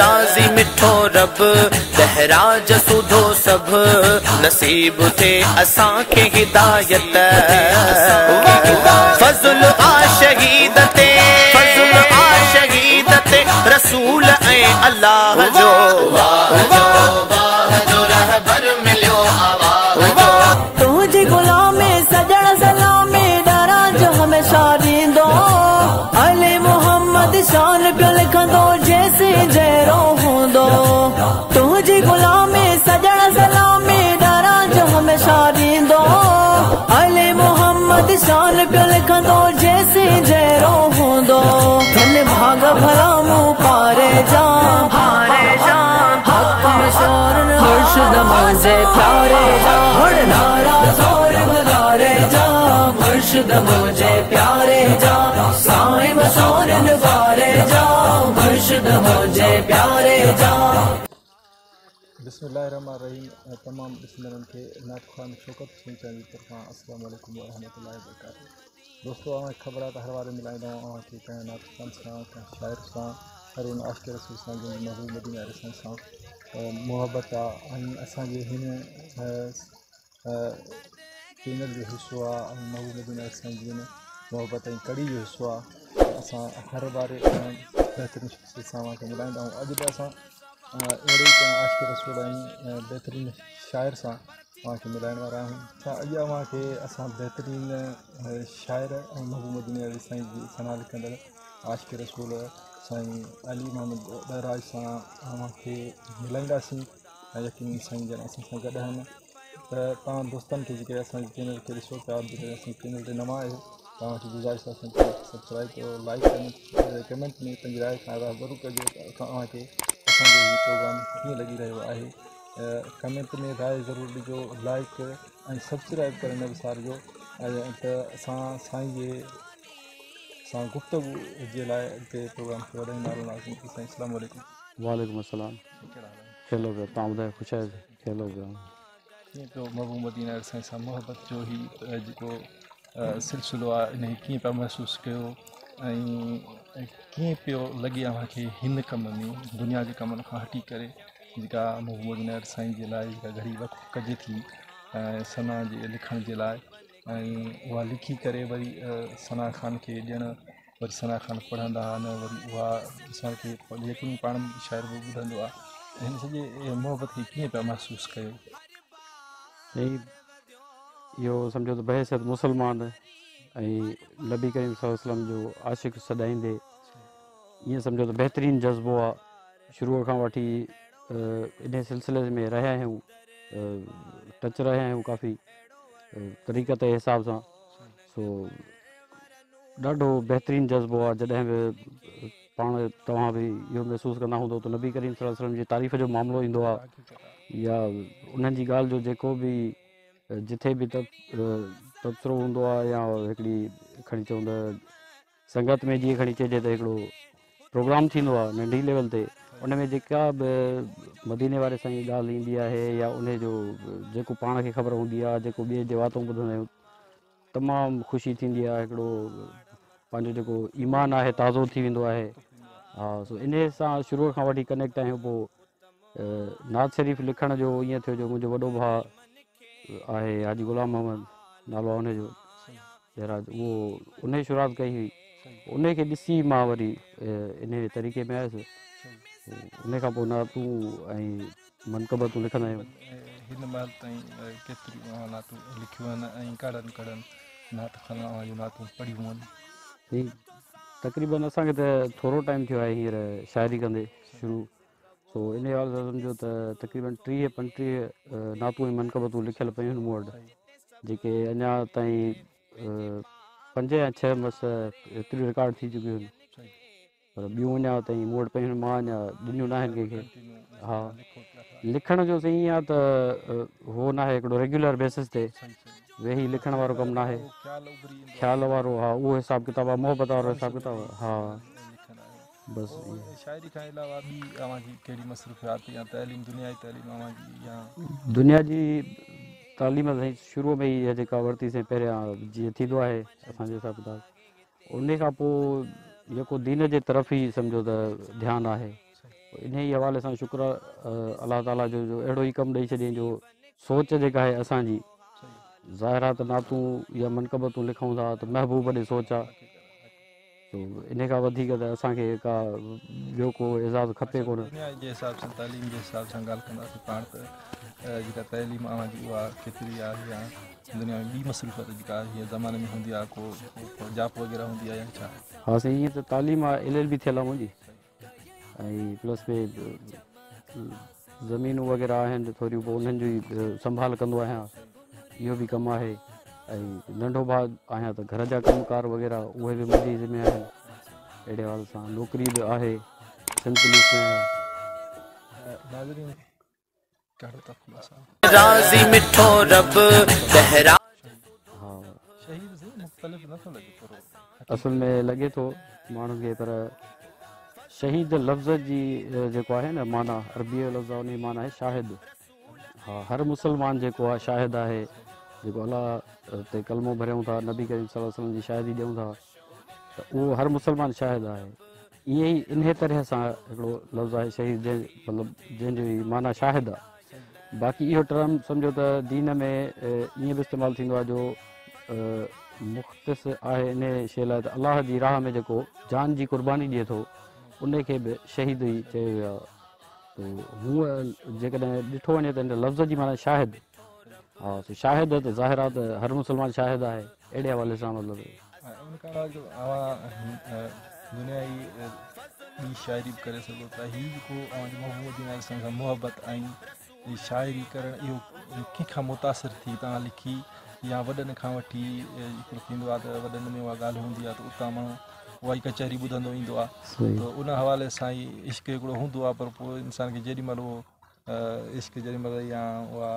राजी मिठो रब तहराज सुधो सब नसीब थे असां के हिदायत फजल आ शहीदते रसूल ए अल्लाह जो तुझे गुलाम में सजड़ सलाम में डरा जो हमेशा दींदो अले मोहम्मद शान पे लिखा दो जैसे जहरों हों दो तुझे गुलाम में सजड़ सलाम में डरा जो हमेशा दींदो अले मोहम्मद शान पे लिखा दो जैसे जहरों हों दो धन भागा भला नमाज़े प्यारे जा नारा जोर बुलारे जा मुर्शिद मुझे प्यारे जा साए बसोर निवारे जा मुर्शिद मुझे प्यारे जा। बिस्मिल्लाहिर्रहमानिर्रहीम तमाम बिस्मिल्लाह के नाथ खान शौकत सिंह चैनल तरफा अस्सलाम वालेकुम व रहमतुल्लाहि व बरकातहू। दोस्तों आवे खबर आ हर वारे मिलाइदा आ के कह नाथ खान साहब का शायर साहब अरुण आश्कर रसूल साहब जो महबूब मदीना रसूल साहब मोहब्बत असांजे हिन चैनल जो हिस्सो आहे महबूब मदीना असांजी मोहब्बत ऐं कड़ी जो हिस्सो आहे असां हर बार बहितरीन शख़्सियत सां तव्हांखे मिलाईंदा आहियूं। अॼु बि असां अहिड़े ई आशिक़ रसूल ऐं बहितरीन शाइर सां तव्हांखे मिलाइण वारा आहियूं। त अॼु तव्हांखे असां बहितरीन शाइर ऐं महबूब मदीना साईं जी सना लिखंदड़ आशिक़ रसूल साईं अली मोहम्मद बहराज सां तव्हांखे मिलाईंदासीं ऐं यकीन साईं जन असां सां गॾु आहिनि। त तव्हां दोस्तनि खे जेके असांजे चैनल खे ॾिसो पिया जेकॾहिं असांजे चैनल ते नवां आहियो तव्हांखे गुज़ारिश आहे असांखे सब्सक्राइब कयो लाइक कयो कमेंट में पंहिंजी राय सां ज़रूरु कजो तव्हांखे असांजो हीउ प्रोग्राम कीअं लॻी रहियो आहे कमेंट में राय ज़रूरु ॾिजो लाइक ऐं सब्सक्राइब करण न विसारिजो। ऐं त असां साईं जे सां गुफ़्तगू जे लाइ अॻिते प्रोग्राम खे वधाईंदा रहंदासीं। साईं अस्सलामु अलैकुम। वालेकुम अस्सलाम। खेलो पियो तव्हां ॿुधायो ख़ुशि आहियो खेलो पियो कीअं पियो महबूब मदीना साईं सां मुहबत जो ई जेको सिलसिलो आहे इन खे कीअं पिया महसूसु कयो ऐं कीअं पियो लॻे तव्हांखे हिन कम में दुनिया जे कमनि खां हटी करे जेका महबूब मदीना साईं जे लाइ जेका घड़ी वक़्तु कजे थी ऐं सना जे लिखण जे लाइ ऐं उहा लिखी करे वरी सना ख़ान खे ॾियणु वरी सना ख़ान पढ़ंदा आहिनि वरी उहा असांखे यकीन पाण शाइर बि ॿुधंदो आहे हिन सॼे मोहबत खे कीअं पिया महसूसु कयो? इहो सम्झो त बहसियत मुसलमान ऐं नबी करीम सल्लम जो आशिक़ सदाईंदे ईअं सम्झो त बहितरीनु जज़्बो आहे। शुरूअ खां वठी इन सिलसिले में रहिया आहियूं टच रहिया आहियूं काफ़ी तरीक़त जे हिसाब सां सो ॾाढो बहितरीनु जज़्बो आहे। जॾहिं बि पाण तव्हां बि इहो महसूसु कंदा हूंदो त नबी करीम सल्लम जी तारीफ़ जो मामिलो ईंदो आहे या उन्हनि जी ॻाल्हि जो जेको बि जिथे बि तबसरो हूंदो आहे या हिकिड़ी खणी चवंदा संगत में जीअं खणी चइजे त हिकिड़ो प्रोग्राम थींदो आहे नंढी लेवल ते उन में जेका बि मदीने वारे सां ई ॻाल्हि ईंदी आहे या उनजो जेको पाण खे ख़बर हूंदी आहे जेको ॿिए जे वातूं ॿुधंदा आहियूं तमामु ख़ुशी थींदी आहे। हिकिड़ो पंहिंजो जेको ईमान आहे ताज़ो थी वेंदो आहे। हा सो इन सां शुरूअ खां वठी कनेक्ट आहियूं। पोइ नात शरीफ़ लिखण जो ईअं थियो जो मुंहिंजो वॾो भाउ आहे हाजी ग़ुलाम मोहम्मद नालो आहे उनजो बहराज उहो उन जी शुरूआति कई हुई उनखे ॾिसी मां वरी इन तरीक़े में आयुसि। उन खां पोइ नातूं ऐं मनक़बतूं लिखंदा आहियूं। हिन महिल ताईं केतिरियूं नातूं लिखियूं आहिनि ऐं कड़नि कड़नि नात खाना नातूं पढ़ियूं आहिनि। तक़रीबन असांखे त थोरो टाइम थियो आहे हींअर शाइरी कंदे शुरू सो इन ॻाल्हि सां सम्झो त तक़रीबन 30-35 नातूं ऐं मनक़बतूं लिखियल पियूं आहिनि मूं वटि जेके अञा ताईं 5 या 6 मस एतिरियूं रिकॉड थी चुकियूं आहिनि पर ॿियूं अञा ताईं मूं वटि पियूं मां अञा ॾिनियूं न आहिनि कंहिंखे। हा लिखण जो सही आहे त उहो न आहे हिकिड़ो रेगुलर बेसिस ते वेही लिखण वारो कमु न आहे ख़्याल वारो। हा उहो हिसाबु किताबु आहे मोहबत वारो हिसाबु किताबु। हा बसि शाइरी खां अलावा ॿी तव्हांजी कहिड़ी मसरूफ़ियात या तइलीम दुनिया जी तइलीम या दुनिया जी तालीम साईं शुरूअ में ई इहा जेका वरितीसीं पहिरियां जीअं थींदो आहे असांजे हिसाब सां उन खां पोइ जेको दीन जे तरफ़ ई सम्झो त ध्यानु आहे इन हवाले से शुक्र अल्लाह ताला जो जो अड़ो ही कम दे छे जो सोच जी है असा जी ज़ाहिरा तो नातूँ या मनकबतूँ लिखूँ था तो महबूब ने सोचा तो इन का अस का जो को एजाज़ खपे को हिसाब से तालीम के हिसाब से गाल पान तो तैलीम केतरी है दुनिया में बी मसरूफत है जमाने में होंगी को जाप वगैरह होंगी या हाँ सही तो तालीम एल भी थियल मुझी प्लस में जमीनू वगैरह थोड़ी उन संभाल क्या यो भी कम है नंढो भाउ आया तो घर जा कमकार वगैरह उ भी मुझी जिम्मे अड़े हाल से नौकरी भी है असल में लगे तो मानू के पर शहीद लफ्ज जी जो है ना माना अरबी लफ्ज उन माना है शाहिद। हाँ हर मुसलमान जो शाहिद है जो अल्लाह ते कलमो भरूँ था नबी करीम सल्लल्लाहु अलैहि वसल्लम की शाहिदी दूँ था तो वो हर मुसलमान शाहिद है ये इन तरह से लफ्ज़ है शहीद मतलब जैसे माना शाहिद है। बाकी यो टर्म समझो तो दीन में ये भी इस्तेमाल जो मुख्तस है इन शे लाय अल्लाह की राह में जो जान की कुर्बानी दिए तो उन के भी शहीद ही चो तो हूँ जैठो वे तो इन लफ्ज़ की माना शाहिद। हाँ तो शाहिद तो ज़ाहिर है हर मुसलमान शाहिद है अड़े हवाले से मतलब दुनिया ही शायरी करे सको था ही को मोहब्बत से मोहब्बत आई शायरी करण यो कंखा मुतासर थी ता लिखी या वडन का वठी वडन में वा गाल होंगी तो उतना मानू वही कचहरी बुधंदो इंदो आ तो उन हवाले से ही इश्क एकड़ो होंदो आ पर इंसान के जेडी मलो इश्क जैसे मतलब या उहा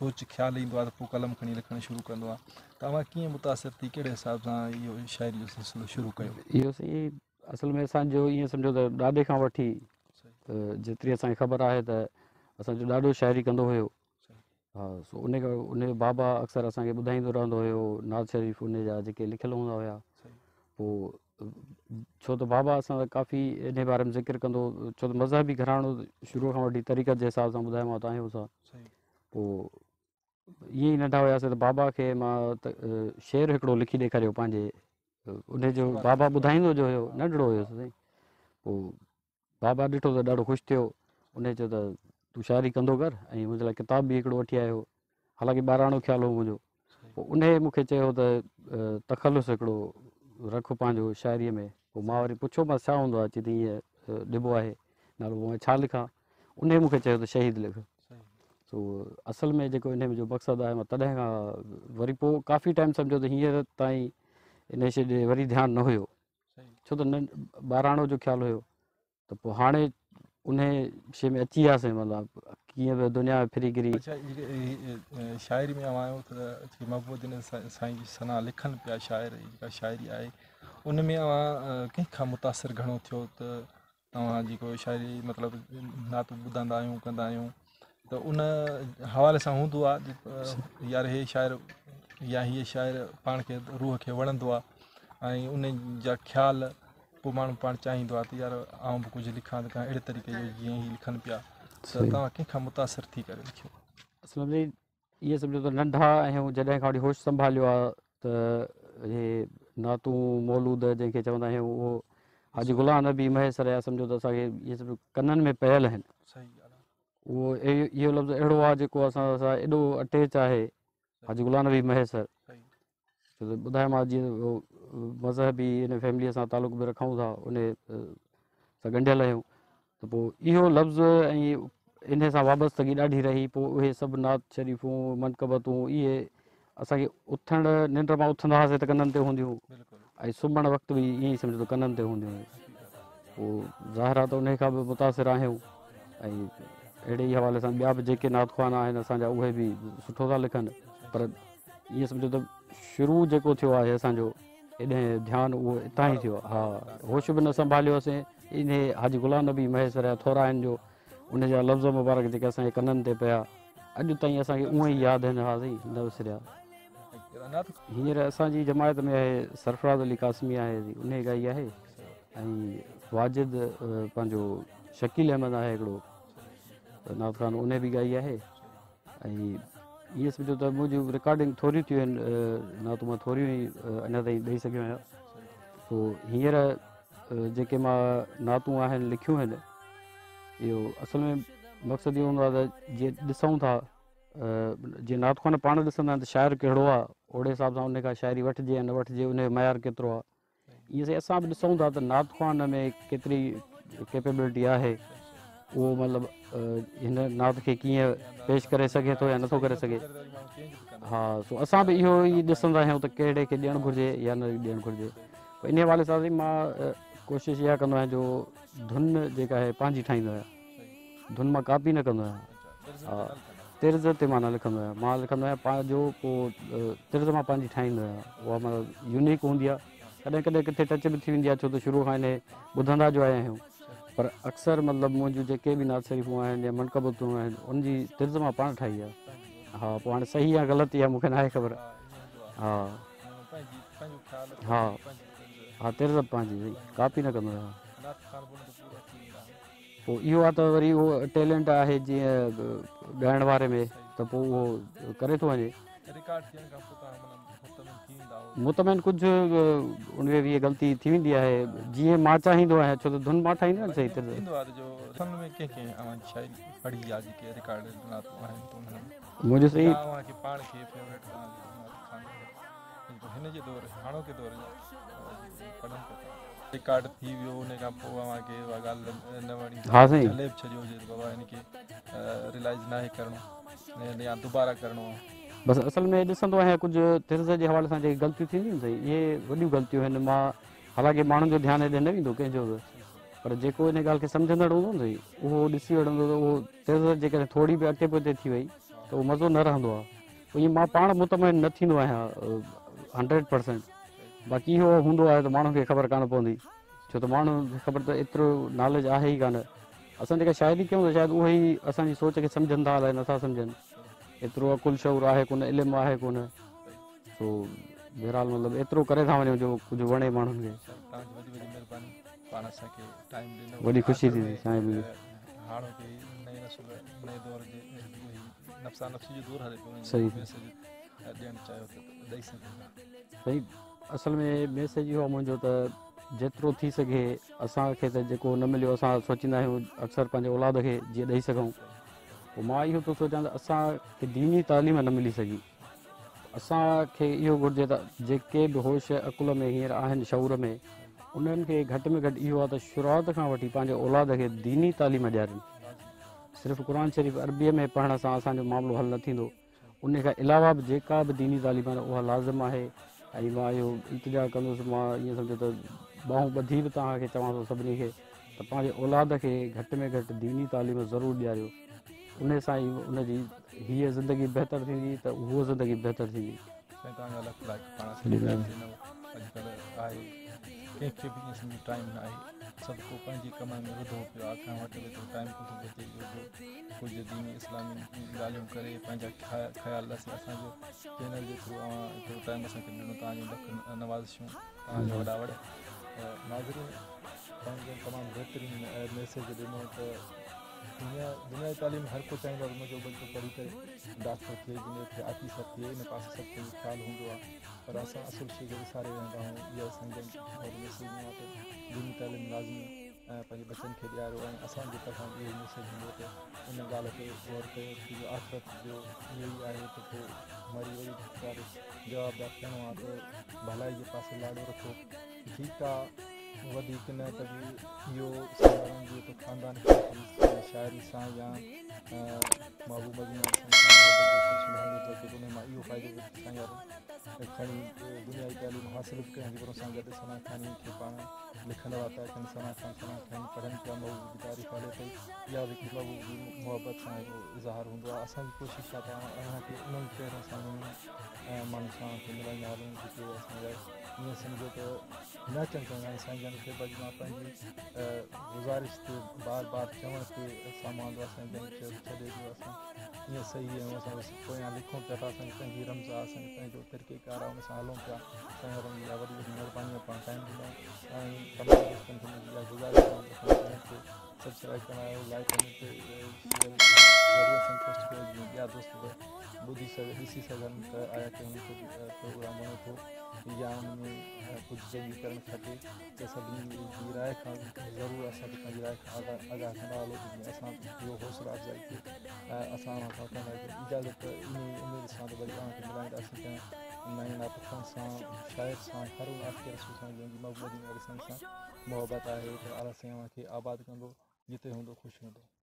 सोच ख्याल इंदो तो कलम खी लिखना शुरू कह तवा क्या मुतासर थी कड़े हिसाब से यो शायरी सिलसिलो शुरू किया असल में असो ये समझो तो दादे का वी जितनी अस खबर है तो असो डाडो शायरी कह हो हाँ उन बाबा अक्सर अस बुधाइंदो रहंदो हो नाज शरीफ उन लिखल होंदा हुआ छो तो बाबा अस काफ़ी इन बारे में जिक्र कह छो तो मजहबी घरानो शुरू का वी तरीक़त के हिसाब से बुधायों ये नंढा हुआसि तो बाबा के शेर एकड़ो लिखी डेखारियो पांजे उन जो बाबा बुधाइंदो जो हो नंढड़ो हो बाबा डिठो तो ढो खुश थो उन चो तो तू शायरी कंदो कर मुझे लिए किताब भी एकड़ो वी आयो हालांकि बाराणो ख्याल हो मुझे उन मुख्य चो तो तखलुस एकड़ो रख पाँच शायरी में माँ वरी पुछोमास छा होंदो आहे चई ये डिबो है नालो छा लिखा उन मुख्य चो तो शहीद लिख तो असल में जो इन जो मकसद है तद वरी काफ़ी टाइम समझो तो हींअर तीन इन शे वरी ध्यान न हो छो तो बाराणो जो ख्याल हो तो हाँ उन शे में अची वि मतलब कि दुनिया फिरी गिरी शायरी में आयो तो महबूब साईं सना लिखन पा शायर शायरी है उनमें कंखा मुतासर घणो थो तो शायरी मतलब नात बुधांदा आयो कंदा आयो तो उन हवाले से होंद यार हे शायर या ये शायर पान के रूह के वणंद उन जा ख्याल तो मानू पान चाहिंदो आ तो यार आऊँ भी कुछ लिखा तो अड़े तरीके जो ही लिखन पिया तो कंखा मुतासर थी कर लिखो असल में ये समझो तो नंढा जैसे खाड़ी होश संभालो आ तो ये नातू मौलूद जैसे चवंदा वो हाजी गुलाम नबी महेसर है समझो तो अस ये सब कनन में पयल हैं वो यो लफ्ज़ अड़ो है जो एडो अटैच है हाजी गुलाम नबी महेसर छो तो बुधाए मां जी मजहबी इन फैमिली से तालुक़ भी रखूँ था उन गंढियल आयो तो यो लफ्ज़ इन से वाबस्तगी ढी रही उ सब नात शरीफू मनकबतूँ ये अस उथण निंड में उथंदासीं तो कनन ते होंदियूं सुम्हण वक्त भी ये समझो तो कनन ते होंदियूं ज़ाहिर तो उन भी मुतासिर आहियूं अड़े ही हवाले से बया भी जो नातखाना असा उ भी सुठो था लिखन पर ये समझो तो शुरू जो थो है असो एडे ध्यान वो इतना ही थो हाँ होश भी न संभालोस इन हाजी गुलाम नबी महेसर थोराइन जो उन लफ्ज़ मुबारक जो अस कनन पे पाया अज तीन अस याद हाँ सही न विसरिया हिंसर असानी जमायत में है सरफराज अली कासमी है उन्हें गाई है वाजिद शकील अहमद आहे नाथ खान उन्हें भी गाई है। ये समझो तो मुझे रिकॉर्डिंग थोड़ी थी ना तो मैं थोड़ी अना तीन दई सको आया। तो हींअर जो नातू लिखियों यो असल में मकसद ये होंगे तो जो दिसूँ था जो नात खान पान दिसंदा तो शायर कड़ो आ ओड़े हिसाब से उनका शायरी वठिजे न वठिजे उन मयार केतरो आ। ये अस भी दिसूँ था तो नात खान में केतरी कैपेबिलिटी है वो मतलब इन नात के किए पेश करे सके तो या नो करे सके। हाँ सो अस भी इो ही दिसंदा आयो तो कड़े के दियण घुर्जे या न दियण घुर्जे। इन हवाले से मां कोशिश या कंदो आहियां जो धुन जेका है पांजी ठाहींदो आहियां धुन मां कापी न कंदो आहियां। तर्ज ते मां न लिखंदो आहियां मां लिखंदो आहियां पंहिंजो को तर्ज मां पांजी ठाहींदो आहियां। उहा मां यूनिक हूंदी आहे कॾहिं कॾहिं किथे टच बि थी वेंदी आहे छो त शुरू खां इन ॿुधंदा जो आया आहियूं पर अक्सर मतिलबु मुंहिंजूं जेके बि नात शरीफ़ूं आहिनि या मनक़बतूं आहिनि उनजी तर्ज मां पाण ठाही आहे। हा पोइ हाणे सही आहे ग़लति आहे मूंखे न आहे ख़बर। हा हा हाँ तेरह पाँच कापी न कंदो आहियां। इहो आहे त वरी उहो टैलेंट है जीअं ॻाइण वारे में तो वो करे तो वञे मुतमैन कुछ उनमें भी गलती थी वेंदी है जी मां चाहींदो आहियां छो तो धुन मां ठाहींदो आहियां सही तरह मुझे सही रिकॉर्ड थी वियो उन का अवां के गाल न वणी हले छजो जे बाबा इन के रियलाइज ना है करनो या दोबारा करनो बस। असल में दिसंदो है कुछ तिरज के हवाले से गलती थी नहीं सही ये वडी गलतियों हैं मां हालांकि मानन जो ध्यान दे न विंदो के जो पर जेको इन गाल के समझंदड़ हो सही वो दिसी वडंदो वो तिरज जे थोड़ी भी अटे पते थी वही तो मजो न रहंदो आ। ये मां पाण मुतमैन न थींदो आ 100%। बाकी यो हुंदो आहे तो माण्हू खे खबर कान पवंदी छो तो माण्हू खे खबर त एतिरो नॉलेज आहे ई कान। असां जेका शायरी कयूं था शायदि उहा ई असांजी सोच खे समझनि था अलाए नथा समझनि एतिरो अकुल शौर आहे कोन इल्मु आहे कोन। सो बहरहाल मतिलबु एतिरो करे था वञो जो कुझु वणे माण्हुनि खे। वॾी ख़ुशी थी सही असल में मैसेज यो मुझे तो जितरो थी सके असांखे त जेको न मिलो अस सोचींदा आहियूं अक्सर पंहिंजे औलाद के जी दई सकूँ। तो मां यो तो सोचा असांखे दीनी तालीम न मिली सकी असांखे यो घुर्जे त जेके भी होश अकुल में हींअर आहिनि शऊर में उन्हनि खे घटि में घटि इहो आहे त शुरूआत खां वठी पंहिंजे औलाद के दीनी तालीम ॾियारनि। सिर्फ़ु क़ुरान शरीफ़ अरबीअ में पढ़ण सां असांजो मामिलो हल न थींदो उन खां अलावा बि जेका बि दीनी तालीम आहे उहा लाज़िम आहे। ऐं मां इहो इल्तिजा कंदुसि मां ईअं सम्झो त बाहूं ॿधी बि तव्हांखे चवां थो सभिनी खे त पंहिंजे औलाद खे घटि में घटि दीनी तालीम ज़रूरु ॾियारियो उन सां ई उनजी हीअ ज़िंदगी बहितर थींदी त उहा ज़िंदगी बहितर थींदी। कंहिंखे बि ईअं टाइम न आहे सभु को पंहिंजे कम में वधो पियो आहे असां वटि बि टाइम कोन बचे पियो कुझु दीनी इस्लामी ॻाल्हियूं करे पंहिंजा ख़्याल असांजो चैनल जे थ्रू एतिरो टाइम असांखे ॾिनो तव्हांजो लख नवाज़िशूं तव्हांजा वॾा वॾा नाज़िर तव्हांजो तमामु बहितरीन मैसेज ॾिनो त दुनिया दुनिया जी तालीम हर को चाहींदो आहे मुंहिंजो बच्चो पढ़ी करे डॉक्टर थिए इंजीनियर थिए आफिसर थिए इन पासे सभु पंहिंजो ख़्यालु हूंदो आहे पर असां असुल शइ खे विसारे वेंदा आहियूं। इहा सम्झनि और मैसेज मां त दीनी तालीम लाज़मी ऐं पंहिंजे बचनि खे ॾियारियो ऐं असांजे तरफ़ां इहो मैसेज हूंदो त इन ॻाल्हि खे गौर कयो की आख़िरत जो इहो ई आहे त पोइ मरी वरी वारे जवाबदार थियणो आहे त भलाई जे पासे लाॾो रखो। ठीकु आहे वधीक न त बि इहो साधारण जीअं त ख़ानदान शाइरी सां या महबूब हुन मां इहो फ़ाइदो खणी दुनिया जी तालीम हासिलु बि कयां थी पर असां गॾु सना खानी खे पाण लिखनि वाता कनि सना खानी पढ़नि पिया महबूब जी तारीफ़ हले पई इहा बि महबूब जी मुहबत सां इज़हार हूंदो आहे। असांजी कोशिशि आहे त असांखे उन्हनि पहिरों सां माण्हुनि सां मिलाईंदा हलूं जेके असांजा ईअं सम्झो त न अचनि चाहींदा आहिनि साईं जन खे भई मां पंहिंजी गुज़ारिश ते बार बार चवण ते सामानो आहे साईं जन खे छॾे ॾियो असां ईअं सही आहियूं असां पोयां लिखूं पिया था असांजी पंहिंजी रमज़ आहे असांजो पंहिंजो तरीक़े तरीक़ा रहा हूँ सालों का सब्सक्राइब कराएँ लाइक करने पर दोस्त बुद्धि सब इसी से हम आया कि उनको प्रोग्रामों को या उनमें कुछ जमीकरण खाते जैसा जीराय का ज़रूर ऐसा कितना जीराय आगा खड़ा लोग आसान जो हौसला अफजाई की आसान होता है इजाज़त उम्मीद साथ बजाना के मिलाए जा सकते हैं नई नापसंद शायद सां हर आपके रसूल जंगी मकबूल मोहब्बत आए फिर आला से वहाँ की आबाद कर दो जीते हों दो खुश हों दो।